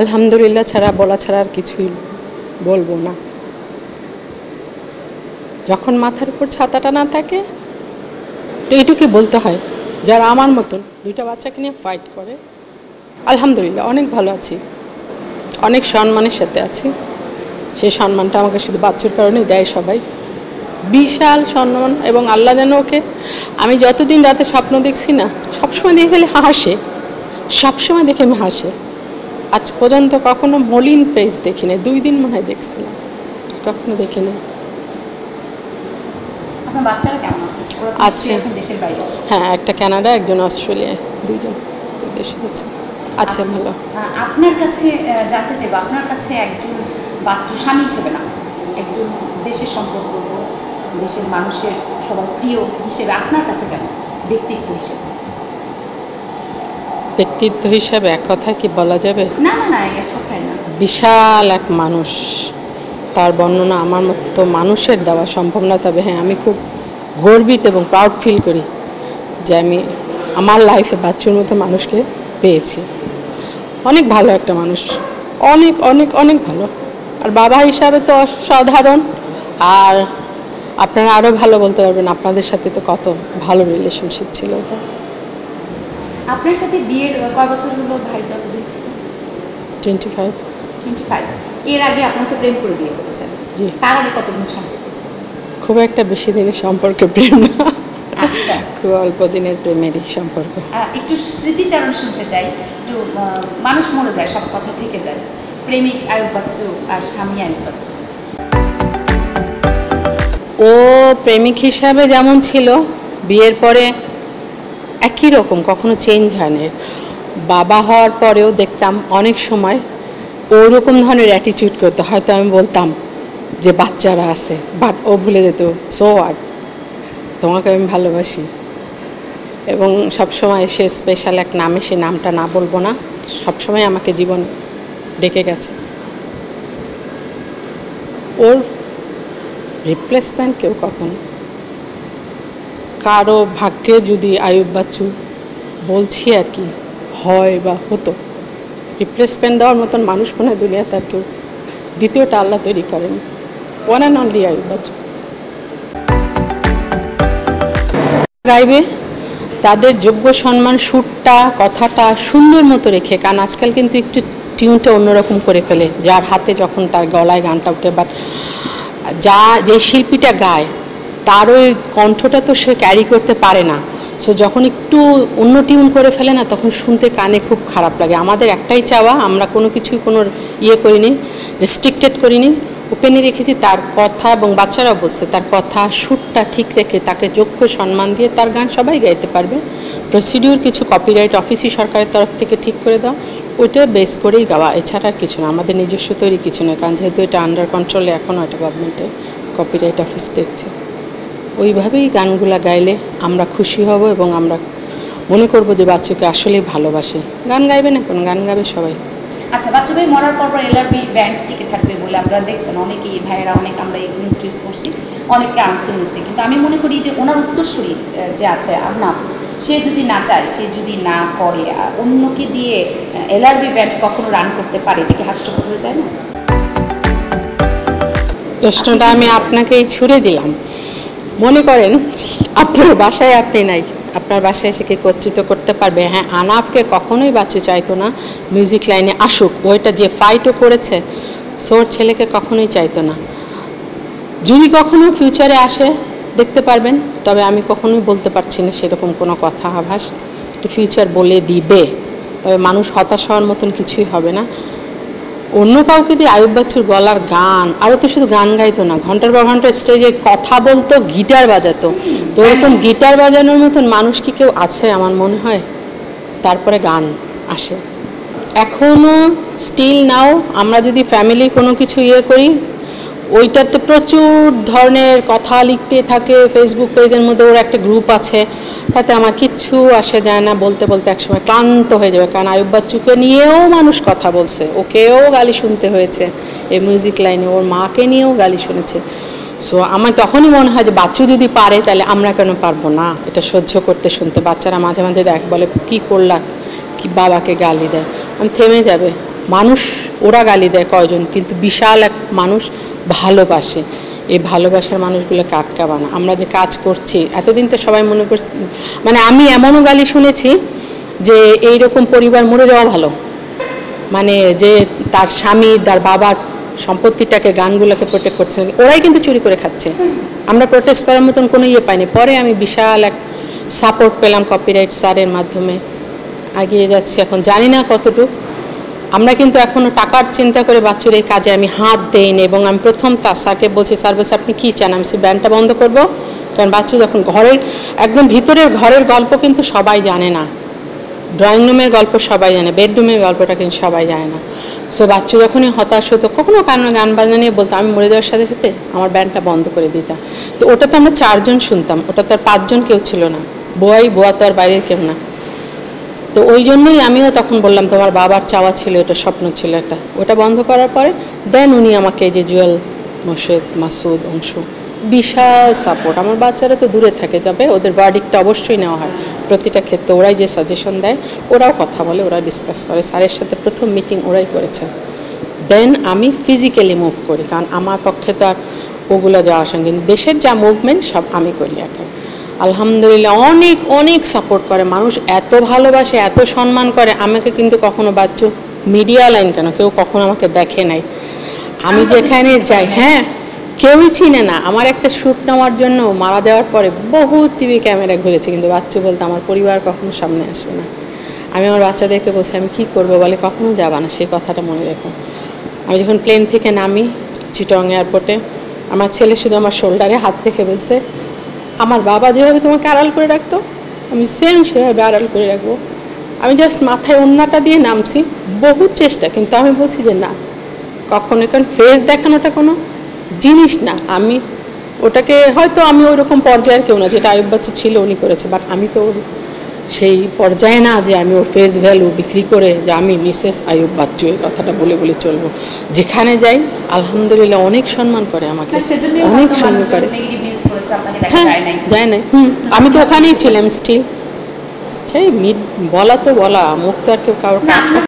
আলহামদুলিল্লাহ ছাড়া বলা ছাড়া আর কিছুই বলবো না। যখন মাথার উপর ছাতাটা না থাকে তো এইটুকুই বলতে হয়, যারা আমার মতন দুইটা বাচ্চাকে নিয়ে ফাইট করে। আলহামদুলিল্লাহ অনেক ভালো আছি, অনেক সম্মানের সাথে আছি। সেই সম্মানটা আমাকে শুধু বাচ্চার কারণেই দেয় সবাই, বিশাল সম্মান। এবং আল্লাহ যেন ওকে, আমি যতদিন রাতে স্বপ্ন দেখছি না সবসময় দেখে ফেলে হাসে, সবসময় দেখে আমি হাসে। আজ পর্যন্ত কখনো মলিন ফেস দেখি নাই, 2 দিন মনে হয় দেখছিলাম, কখনো দেখি নাই। আচ্ছা হ্যাঁ, একটা কানাডা, একজন অস্ট্রেলিয়ায়, দুইজন দেশে আছে। আচ্ছা ভালো। আপনার কাছে জানতে চাইব, আপনার কাছে একজন বাচ্চা স্বামী হিসেবে না, একজন দেশের সম্পর্ক, দেশের মানুষের সবার প্রিয় হিসেবে আপনার কাছে কেন, ব্যক্তিত্ব হিসেবে? ব্যক্তিত্ব হিসেবে এক কথা কি বলা যাবে? না না না, এক কথাই না। বিশাল এক মানুষ, তার বর্ণনা আমার মতো মানুষের দেওয়া সম্ভব না। তবে হ্যাঁ, আমি খুব গর্বিত এবং প্রাউড ফিল করি যে আমি আমার লাইফে বাচ্চুর মতো মানুষকে পেয়েছি। অনেক ভালো একটা মানুষ, অনেক অনেক অনেক ভালো। আর বাবা হিসাবে তো অসাধারণ। আর আপনারা আরও ভালো বলতে পারবেন, আপনাদের সাথে তো কত ভালো রিলেশনশিপ ছিল। তো আপনার সাথে বিয়ের কয় বছর হলো ভাই? যতদিন ছিল 25। এর আগে আপনারা তো প্রেম করে বিয়ে করেছেন, তার আগে কতদিন সম্পর্ক ছিল? খুব একটা বেশি দিনের সম্পর্ক প্রেম না, খুব অল্প দিনের প্রেমেরই সম্পর্ক। একটু স্মৃতিচারণ শুনতে চাই, একটু মানুষ মনে যায়, সব কথা থেকে যায়। প্রেমিক আয়ুব বাচ্চু আর স্বামী আয়ুব বাচ্চু। ও প্রেমিক হিসাবে যেমন ছিল, বিয়ের পরে একই রকম, কখনো চেঞ্জ হয় না। বাবা হওয়ার পরেও দেখতাম অনেক সময় ওরকম ধরনের অ্যাটিটিউড করতে। হয়তো আমি বলতাম যে বাচ্চারা আছে, বাট ও ভুলে যেত, সো আর তোমাকে আমি ভালোবাসি। এবং সবসময় সে স্পেশাল এক নামে, সে নামটা না বলবো না, সবসময় আমাকে জীবন ডেকে গেছে। ওর রিপ্লেসমেন্ট কেউ কখনো, কারো ভাগ্যে যদি আয়ুব বাচ্চু বলছি আর কি হয় বা হতো, রিপ্লেসমেন্ট দেওয়ার মতন মানুষ মনে হয় দুনিয়াতে আর কেউ, দ্বিতীয়টা আল্লাহ তৈরি করেনি। One and only Ayub Bachchu. গাইবে তাদের যোগ্য সম্মান, সুরটা কথাটা সুন্দর মতো রেখে, কারণ আজকাল কিন্তু একটু টিউনটা অন্যরকম করে ফেলে যার হাতে যখন তার গলায় গানটা উঠে। বাট যা যে শিল্পীটা গায় তার ওই কণ্ঠটা তো সে ক্যারি করতে পারে না। সো যখন একটু অন্য টিউন করে ফেলে না, তখন শুনতে কানে খুব খারাপ লাগে। আমাদের একটাই চাওয়া, আমরা কোনো কিছুই কোনো ইয়ে করিনি, রেস্ট্রিক্টেড করিনি, ওপেনে রেখেছি। তার কথা, এবং বাচ্চারা বলছে তার কথা সুরটা ঠিক রেখে তাকে যোগ্য সম্মান দিয়ে তার গান সবাই গাইতে পারবে। প্রসিডিউর কিছু কপিরাইট অফিসই সরকারের তরফ থেকে ঠিক করে দেওয়া, ওইটা বেস করেই গাওয়া, এছাড়া আর কিছু না। আমাদের নিজস্ব তৈরি কিছু না, কারণ যেহেতু এটা আন্ডার কন্ট্রোলে এখন, এটা গভর্নমেন্টের কপিরাইট অফিস দেখছে। ওইভাবেই গানগুলা গাইলে আমরা খুশি হব এবং আমরা মনে করব যে বাচ্চুকে আসলেই ভালোবাসে। গান গাইবে না কোন, গান গাবে সবাই। আচ্ছা, বাচ্চু ভাই মরার পর এলআরবি ব্যান্ড টিকে থাকবে বলে আমরা দেখছেন অনেকেই, ভাইয়েরা অনেক, আমরা ইনস্টিটিউট করছি, অনেকে আনসিন হয়েছে। কিন্তু আমি মনে করি যে ওনার উত্তরসূরি যে আছে আপনার, সে যদি না চায়, সে যদি না করে, অন্যকে দিয়ে এলআরবি ব্যান্ড কখনো রান করতে পারে, এটা কি হাস্যকর হয়ে যায় না? প্রশ্নটা আমি আপনাকে ছুড়ে দিলাম। মনে করেন আপনার বাসায় আপনি নাই, আপনার বাসায় সে কি কর্তৃত্ব করতে পারবে? হ্যাঁ, আনাফকে কখনোই বাচ্চু চাইতো না মিউজিক লাইনে আসুক, ওইটা যে ফাইটও করেছে, সোর ছেলেকে কখনোই চাইতো না। যদি কখনো ফিউচারে আসে দেখতে পারবেন, তবে আমি কখনোই বলতে পারছি না সেরকম কোনো কথা। আভাস একটু ফিউচার বলে দিবে, তবে মানুষ হতাশ হওয়ার মতন কিছুই হবে না। অন্য কাউকে দিয়ে আয়ুব বাচ্চুর গলার গান, আরও তো শুধু গান গাইতো না, ঘন্টার পর ঘন্টা স্টেজে কথা বলতো, গিটার বাজাতো। তো ওরকম গিটার বাজানোর মতন মানুষ কি কেউ আছে? আমার মনে হয়। তারপরে গান আসে, এখনও স্টিল নাও আমরা যদি ফ্যামিলি কোনো কিছু ইয়ে করি, ওইটাতে প্রচুর ধরনের কথা লিখতে থাকে। ফেসবুক পেজের মধ্যে ওর একটা গ্রুপ আছে, তাতে আমার কিচ্ছু আসে যায় না। বলতে বলতে একসময় ক্লান্ত হয়ে যাবে, কারণ আয়ুব বাচ্চুকে নিয়েও মানুষ কথা বলছে, ওকেও গালি শুনতে হয়েছে এই মিউজিক লাইনে, ওর মাকে নিয়েও গালি শুনেছে। সো আমার তখনই মনে হয় যে বাচ্চু যদি পারে, তাহলে আমরা কেন পারবো না এটা সহ্য করতে? শুনতে বাচ্চারা মাঝে মাঝে দেখ বলে, কী করলা, কি বাবাকে গালি দেয়, আমি থেমে যাবে। मानुष ओरा गाली देय कयजन किन्तु विशाल एक मानुष भालोबाशे এই ভালোবাসার মানুষগুলোকে আটকাবানা আমরা যে কাজ করছি এতদিন তো সবাই মনে করছে মানে আমি এমনও গালি শুনেছি যে এই রকম পরিবার মরে যাওয়া ভালো মানে যে তার স্বামী তার বাবার সম্পত্তিটাকে গানগুলোকে প্রোটেক্ট করছে ওরাই কিন্তু চুরি করে খাচ্ছে আমরা প্রোটেস্ট করার মতন কোনো ইয়ে পাইনি পরে আমি বিশাল এক সাপোর্ট পেলাম কপিরাইট স্যারের মাধ্যমে এগিয়ে যাচ্ছি এখন জানি না কতটুকু আমরা কিন্তু এখনো টাকার চিন্তা করে বাচ্চুর এই কাজে আমি হাত দেইনি এবং আমি প্রথম তার সাথে বলছি সার্ভিস আপনি কি চান আমি সে ব্যান্ডটা বন্ধ করব কারণ বাচ্চু যখন ঘরের একদম ভিতরের ঘরের গল্প কিন্তু সবাই জানে না ড্রয়িং রুমের গল্প সবাই জানে বেডরুমের গল্পটা কিন্তু সবাই জানে না সো বাচ্চু যখনই হতাশ হতো কখনো কারণে গান বাজনা নিয়ে বলতো আমি মরে যাওয়ার সাথে সাথে আমার ব্যান্ডটা বন্ধ করে দিতাম তো ওটা তো আমরা চারজন শুনতাম ওটা তো আর পাঁচজন কেউ ছিল না বোয়া তো আর বাইরের কেউ না তো ওই জন্যই আমিও তখন বললাম তোমার বাবার চাওয়া ছিল এটা স্বপ্ন ছিল এটা ওটা বন্ধ করার পরে দেন উনি আমাকে যে জুয়েল মোর্শেদ মাসুদ অংশ বিশাল সাপোর্ট আমার বাচ্চারা তো দূরে থাকে যাবে ওদের ভার্ডিক্টটা অবশ্যই নেওয়া হয় প্রতিটা ক্ষেত্রে ওরাই যে সাজেশন দেয় ওরাও কথা বলে ওরা ডিসকাস করে স্যারের সাথে প্রথম মিটিং ওরাই করেছে দেন আমি ফিজিক্যালি মুভ করি কারণ আমার পক্ষে তো আর ওগুলো যাওয়ার সঙ্গে দেশের যা মুভমেন্ট সব আমি করি একা আলহামদুলিল্লাহ অনেক অনেক সাপোর্ট করে মানুষ এত ভালোবাসে এত সম্মান করে আমাকে কিন্তু কখনো বাচ্চু মিডিয়া লাইন কেন কেউ কখনো আমাকে দেখে নাই আমি যেখানে যাই হ্যাঁ কেউই চিনে না আমার একটা শ্যুট নেওয়ার জন্য মারা যাওয়ার পরে বহু টিভি ক্যামেরা ঘুরেছে কিন্তু বাচ্চু বলতে আমার পরিবার কখনো সামনে আসবে না আমি আমার বাচ্চাদেরকে বলছি আমি কী করবো বলে কখনো যাবা না সেই কথাটা মনে রেখো আমি যখন প্লেন থেকে নামি চিটং এয়ারপোর্টে আমার ছেলে শুধু আমার শোল্ডারে হাত রেখে বলছে আমার বাবা যেভাবে তোমাকে আড়াল করে রাখতো আমি সেম সেভাবে আড়াল করে রাখবো আমি জাস্ট মাথায় ওন্নাটা দিয়ে নামছি বহু চেষ্টা কিন্তু আমি বলছি যে না কখনো কারণ ফেস দেখানোটা কোনো জিনিস না আমি ওটাকে হয়তো আমি ওই রকম পর্যায়ের কেউ না যেটা আয়ুব বাচ্চু ছিল উনি করেছে বাট আমি তো সেই পর্যায়ে না যে আমি ওর ফেস ভ্যালু বিক্রি করে যে আমি মিসেস আয়ুব বাচ্চু এই কথাটা বলে বলে চলবো যেখানে যাই আলহামদুলিল্লাহ অনেক সম্মান করে আমাকে অনেক সম্মান করে আমি তো ওখানেই ছিলাম স্টিল বলা তো বলা মুখ তো আর কেউ কারোর